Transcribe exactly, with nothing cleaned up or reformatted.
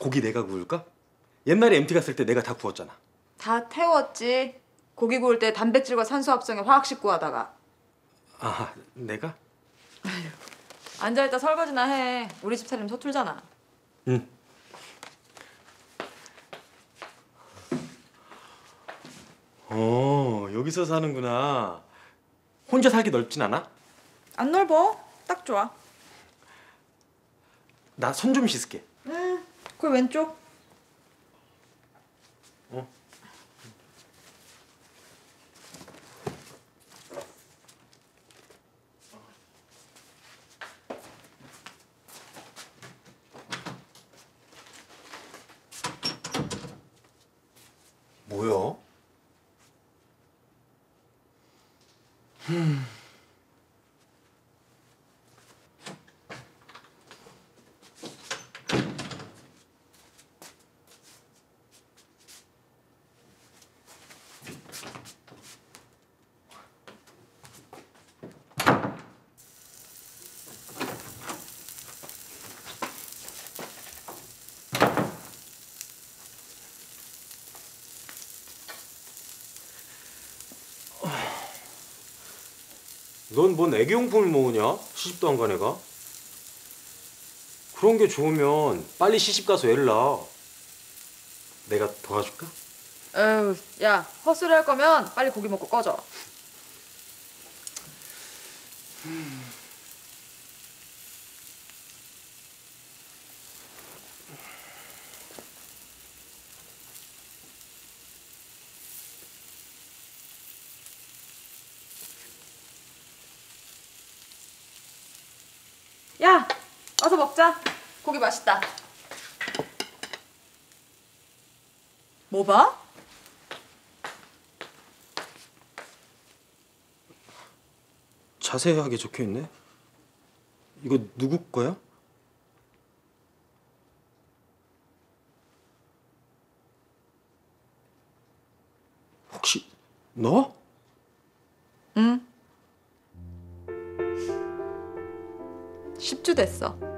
고기 내가 구울까? 옛날에 엠티 갔을 때 내가 다 구웠잖아. 다 태웠지. 고기 구울 때 단백질과 산소 합성에 화학식 구하다가. 아, 내가? 앉아있다 설거지나 해. 우리 집 살림 서툴잖아. 응. 어, 여기서 사는구나. 혼자 살기 넓진 않아? 안 넓어. 딱 좋아. 나 손 좀 씻을게. 응. 그 왼쪽. 어. 뭐야? 음. 넌 뭔 애기용품을 모으냐? 시집도 안 간 애가? 그런 게 좋으면 빨리 시집 가서 애를 낳아. 내가 도와줄까? 에휴, 야, 헛소리 할 거면 빨리 고기 먹고 꺼져. 음. 야, 어서 먹자. 고기 맛있다. 뭐 봐? 자세하게 적혀 있네. 이거 누구 거야? 혹시 너? 응. 십 주 됐어.